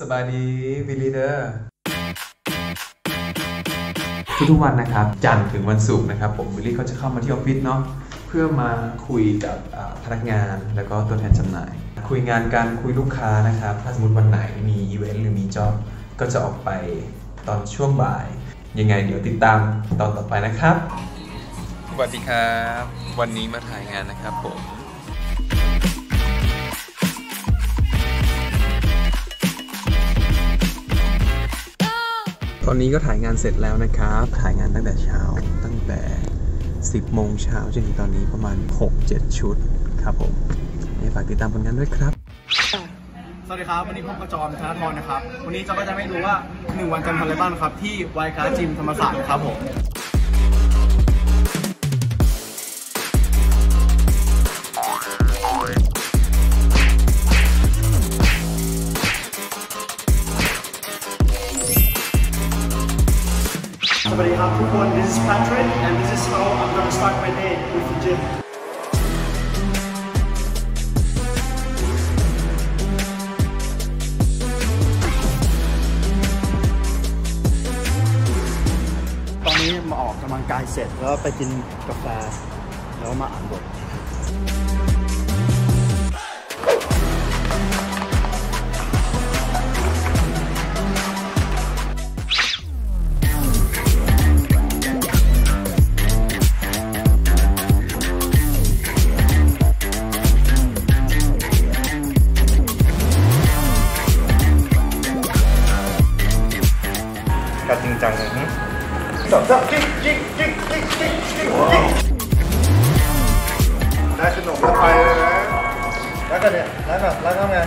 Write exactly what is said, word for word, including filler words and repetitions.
สบายดีวิลลีเดอร์ทุกๆวันนะครับจันทร์ถึงวันศุกร์นะครับผมวิลลี่เขาจะเข้ามาที่ออฟฟิศเนาะเพื่อมาคุยกับพนักงานแล้วก็ตัวแทนจำหน่ายคุยงานการคุยลูกค้านะครับถ้าสมมติวันไหนมีอีเวนต์หรือมีจ็อบก็จะออกไปตอนช่วงบ่ายยังไงเดี๋ยวติดตามตอนต่อไปนะครับสวัสดีครับวันนี้มาถ่ายงานนะครับผมตอนนี้ก็ถ่ายงานเสร็จแล้วนะครับถ่ายงานตั้งแต่เช้าตั้งแต่สิบโมงเช้าจนถึงตอนนี้ประมาณ หกเจ็ด ชุดครับผมฝากติดตามผลงานด้วยครับสวัสดีครับวันนี้พบกับจอมธนทรนะครับวันนี้จอมก็จะให้ดูว่าหนึ่งวันจำทำอะไรบ้างครับที่วายการ์ดจิมธรรมศาสตร์ครับผมสวัสดีครับทุกคน this is Patrick and this is how I'm gonna start my day with the gymมาออกกำลังกายเสร็จแล้วไปกินกาแฟแล้วมาอ่านบทการจริงจังเลยนะจับจับจิ๊กจิ๊กจิ๊กจิ๊กจิ๊กจิ๊กได้ขนมแล้วไปเลยนะแล้วก็เนี่ยแล้วก็แล้วก็ไง